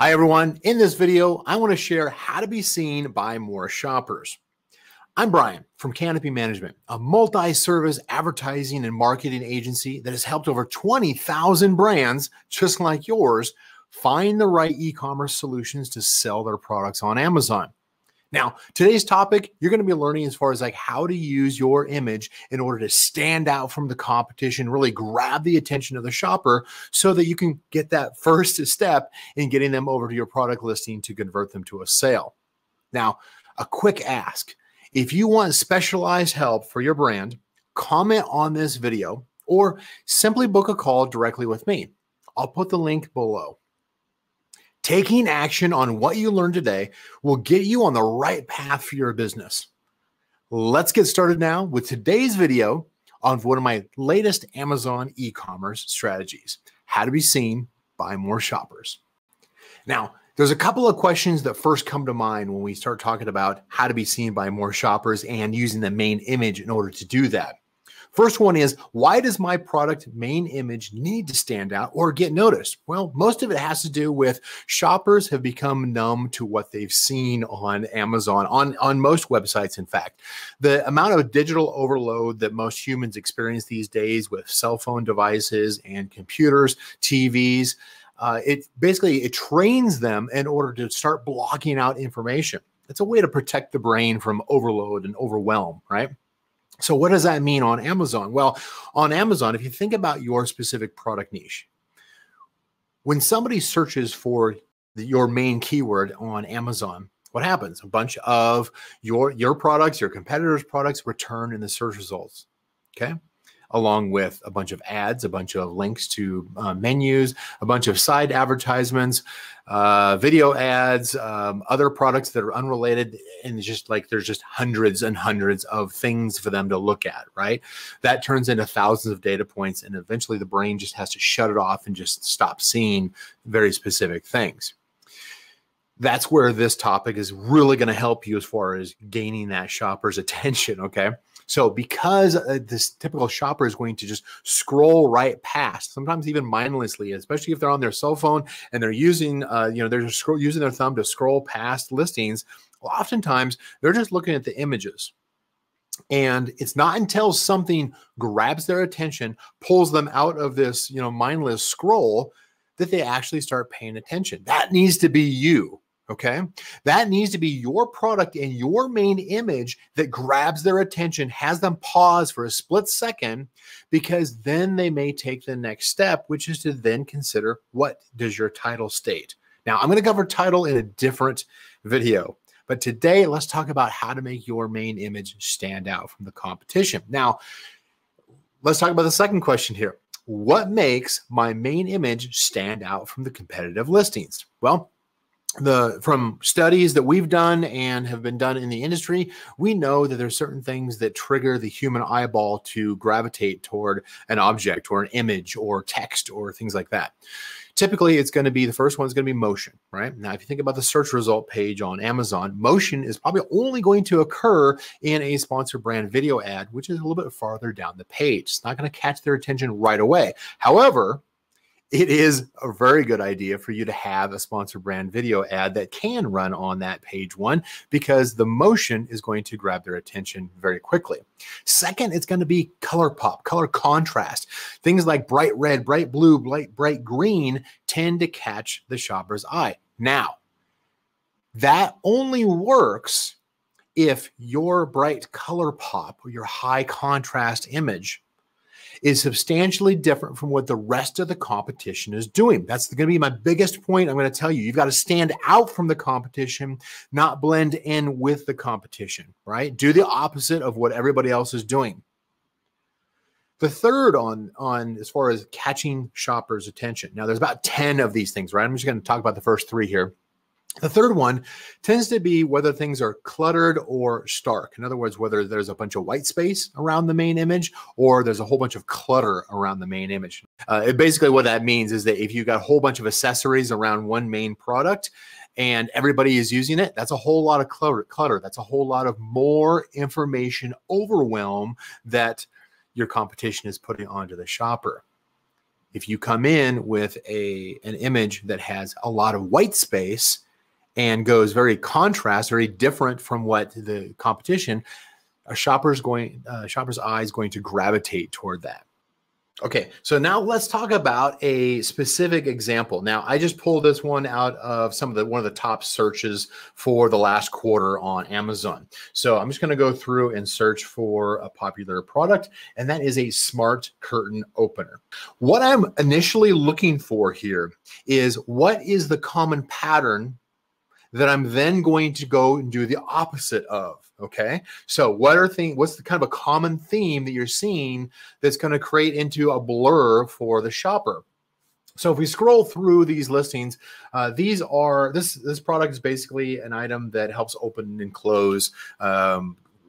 Hi everyone, in this video, I want to share how to be seen by more shoppers. I'm Brian from Canopy Management, a multi-service advertising and marketing agency that has helped over 20,000 brands, just like yours, find the right e-commerce solutions to sell their products on Amazon. Now, today's topic, you're going to be learning as far as like how to use your image in order to stand out from the competition, really grab the attention of the shopper so that you can get that first step in getting them over to your product listing to convert them to a sale. Now, a quick ask, if you want specialized help for your brand, comment on this video or simply book a call directly with me. I'll put the link below. Taking action on what you learned today will get you on the right path for your business. Let's get started now with today's video on one of my latest Amazon e-commerce strategies, how to be seen by more shoppers. Now, there's a couple of questions that first come to mind when we start talking about how to be seen by more shoppers and using the main image in order to do that. First one is, why does my product main image need to stand out or get noticed? Well, most of it has to do with shoppers have become numb to what they've seen on Amazon, on most websites, in fact. The amount of digital overload that most humans experience these days with cell phone devices and computers, TVs, it trains them in order to start blocking out information. It's a way to protect the brain from overload and overwhelm, right? So what does that mean on Amazon? Well, on Amazon, if you think about your specific product niche, when somebody searches for your main keyword on Amazon, what happens? A bunch of your products, your competitors' products return in the search results, okay? Along with a bunch of ads, a bunch of links to menus, a bunch of side advertisements, video ads, other products that are unrelated. And it's just like, there's just hundreds and hundreds of things for them to look at, right? That turns into thousands of data points. And eventually the brain just has to shut it off and just stop seeing very specific things. That's where this topic is really going to help you as far as gaining that shopper's attention, okay? So because this typical shopper is going to just scroll right past, sometimes even mindlessly, especially if they're on their cell phone and they're using, they're just using their thumb to scroll past listings. Well, oftentimes they're just looking at the images. And it's not until something grabs their attention, pulls them out of this, mindless scroll that they actually start paying attention. That needs to be you. Okay. That needs to be your product and your main image that grabs their attention, has them pause for a split second, because then they may take the next step, which is to then consider, what does your title state? Now, I'm going to cover title in a different video, but today let's talk about how to make your main image stand out from the competition. Now, let's talk about the second question here. What makes my main image stand out from the competitive listings? Well, from studies that we've done and have been done in the industry, we know that there's certain things that trigger the human eyeball to gravitate toward an object or an image or text or things like that. Typically, it's going to be, the first one is going to be motion, right? Now, if you think about the search result page on Amazon, motion is probably only going to occur in a sponsored brand video ad, which is a little bit farther down the page. It's not going to catch their attention right away. However, it is a very good idea for you to have a sponsored brand video ad that can run on that page one, because the motion is going to grab their attention very quickly. Second, it's going to be color pop, color contrast. Things like bright red, bright blue, bright green tend to catch the shopper's eye. Now, that only works if your bright color pop or your high contrast image is substantially different from what the rest of the competition is doing. That's going to be my biggest point. I'm going to tell you, you've got to stand out from the competition, not blend in with the competition, right? Do the opposite of what everybody else is doing. The third on as far as catching shoppers' attention. Now, there's about 10 of these things, right? I'm just going to talk about the first three here. The third one tends to be whether things are cluttered or stark. In other words, whether there's a bunch of white space around the main image or there's a whole bunch of clutter around the main image. Basically what that means is that if you've got a whole bunch of accessories around one main product and everybody is using it, that's a whole lot of clutter. That's a whole lot of more information overwhelm that your competition is putting onto the shopper. If you come in with an image that has a lot of white space and goes very contrast, very different from what the competition, a shopper's eye is going to gravitate toward that. Okay, so now let's talk about a specific example. Now, I just pulled this one out of one of the top searches for the last quarter on Amazon. So I'm just going to go through and search for a popular product, and that is a smart curtain opener. What I'm initially looking for here is what is the common pattern that I'm then going to go and do the opposite of. Okay, so what's the kind of a common theme that you're seeing that's going to create into a blur for the shopper? So if we scroll through these listings, this product is basically an item that helps open and close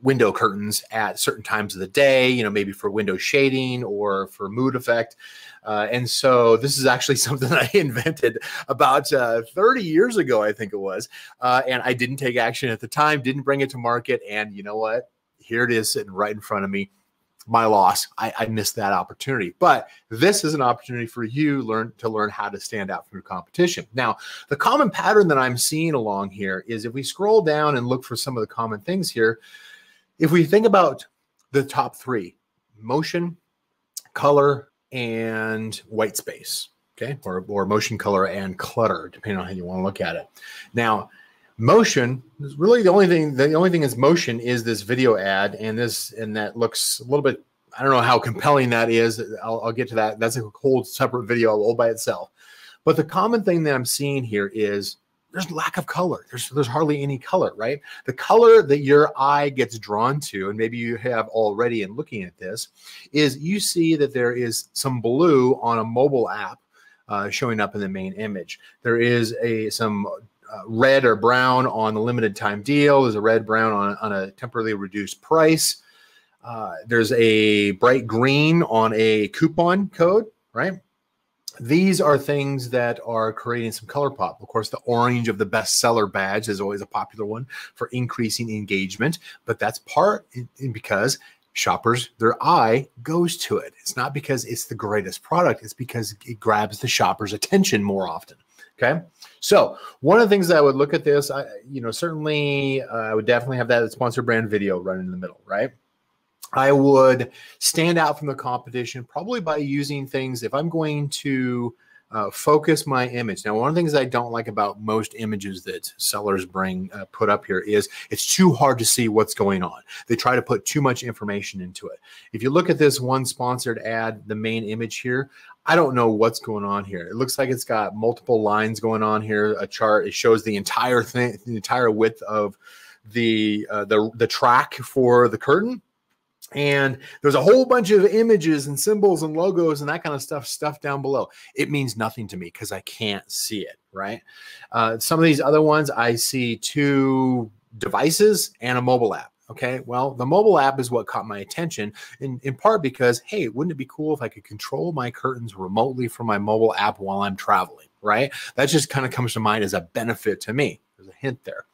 window curtains at certain times of the day, you know, maybe for window shading or for mood effect. And so this is actually something I invented about 30 years ago, I think it was. And I didn't take action at the time, didn't bring it to market. And you know what? Here it is sitting right in front of me. My loss. I missed that opportunity. But this is an opportunity for you to learn how to stand out from your competition. Now, the common pattern that I'm seeing along here is if we scroll down and look for some of the common things here, if we think about the top three, motion, color, and white space, okay, or motion, color, and clutter, depending on how you want to look at it. Now, motion is really the only thing is motion is this video ad, and that looks a little bit, I don't know how compelling that is. I'll get to that. That's a whole separate video all by itself. But the common thing that I'm seeing here is there's lack of color. There's hardly any color, right? The color that your eye gets drawn to, and maybe you have already in looking at this, is you see that there is some blue on a mobile app showing up in the main image. There is some red or brown on the limited time deal. There's a red brown on a temporarily reduced price. There's a bright green on a coupon code, right? These are things that are creating some color pop. Of course, the orange of the bestseller badge is always a popular one for increasing engagement, but that's part because shoppers, their eye goes to it. It's not because it's the greatest product. It's because it grabs the shopper's attention more often. Okay. So one of the things that I would look at this, I would definitely have that sponsor brand video running in the middle, right? I would stand out from the competition probably by using things if I'm going to focus my image. Now, one of the things I don't like about most images that sellers put up here is it's too hard to see what's going on. They try to put too much information into it. If you look at this one sponsored ad, the main image here, I don't know what's going on here. It looks like it's got multiple lines going on here, a chart. It shows the entire thing, the entire width of the track for the curtain. And there's a whole bunch of images and symbols and logos and that kind of stuff down below. It means nothing to me because I can't see it, right? Some of these other ones, I see two devices and a mobile app. Okay, well, the mobile app is what caught my attention in part because, hey, wouldn't it be cool if I could control my curtains remotely from my mobile app while I'm traveling, right? That just kind of comes to mind as a benefit to me. There's a hint there.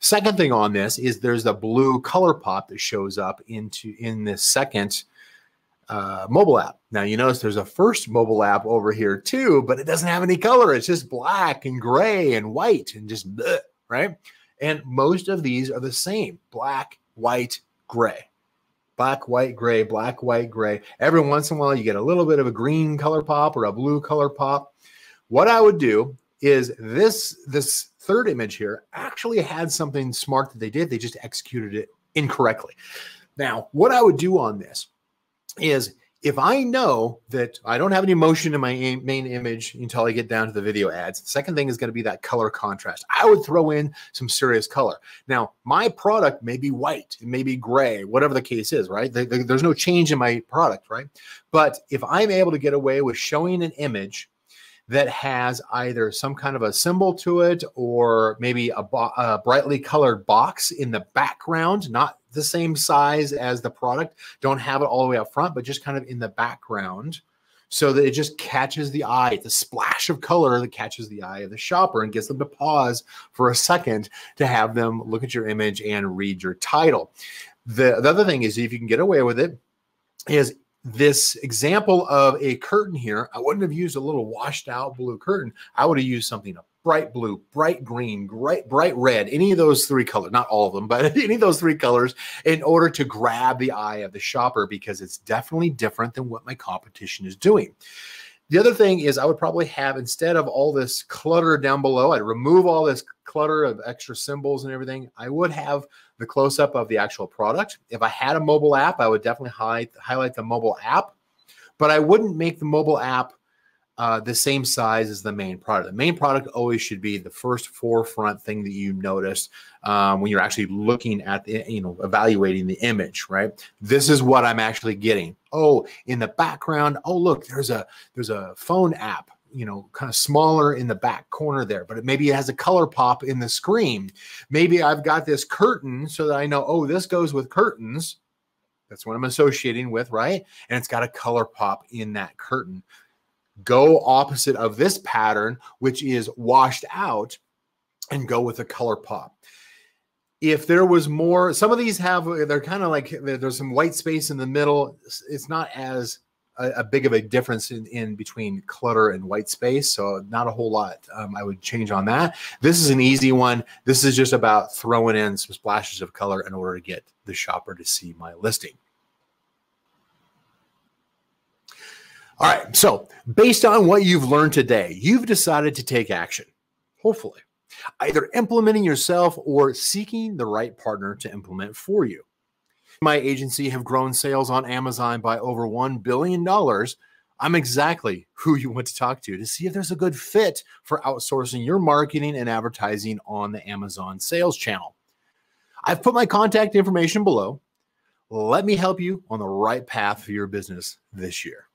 Second thing on this is there's the blue color pop that shows up in this second mobile app. Now, you notice there's a first mobile app over here too, but it doesn't have any color. It's just black and gray and white and just bleh, right? And most of these are the same, black, white, gray. Black, white, gray, black, white, gray. Every once in a while, you get a little bit of a green color pop or a blue color pop. What I would do is this third image here actually had something smart that they did. They just executed it incorrectly. Now, what I would do on this is if I know that I don't have any motion in my main image until I get down to the video ads, the second thing is going to be that color contrast. I would throw in some serious color. Now, my product may be white, it may be gray, whatever the case is, right? There's no change in my product, right? But if I'm able to get away with showing an image that has either some kind of a symbol to it or maybe a brightly colored box in the background, not the same size as the product, don't have it all the way up front, but just kind of in the background so that it just catches the eye. It's a splash of color that catches the eye of the shopper and gets them to pause for a second to have them look at your image and read your title. The other thing is if you can get away with it is this example of a curtain here, I wouldn't have used a little washed out blue curtain. I would have used something bright blue, bright green, bright red, any of those three colors, not all of them, but any of those three colors in order to grab the eye of the shopper, because it's definitely different than what my competition is doing. The other thing is I would probably have, instead of all this clutter down below, I'd remove all this clutter of extra symbols and everything. I would have the close-up of the actual product. If I had a mobile app, I would definitely highlight the mobile app, but I wouldn't make the mobile app the same size as the main product. The main product always should be the first forefront thing that you notice when you're actually looking at, evaluating the image, right? This is what I'm actually getting. Oh, in the background, oh, look, there's a phone app, kind of smaller in the back corner there, but maybe it has a color pop in the screen. Maybe I've got this curtain so that I know, oh, this goes with curtains. That's what I'm associating with, right? And it's got a color pop in that curtain. Go opposite of this pattern, which is washed out, and go with a color pop. If there was more, some of these have, they're kind of like, there's some white space in the middle. It's not as a big of a difference in between clutter and white space. So not a whole lot I would change on that. This is an easy one. This is just about throwing in some splashes of color in order to get the shopper to see my listing. All right, so based on what you've learned today, you've decided to take action, hopefully, either implementing yourself or seeking the right partner to implement for you. My agency have grown sales on Amazon by over $1 billion. I'm exactly who you want to talk to see if there's a good fit for outsourcing your marketing and advertising on the Amazon sales channel. I've put my contact information below. Let me help you on the right path for your business this year.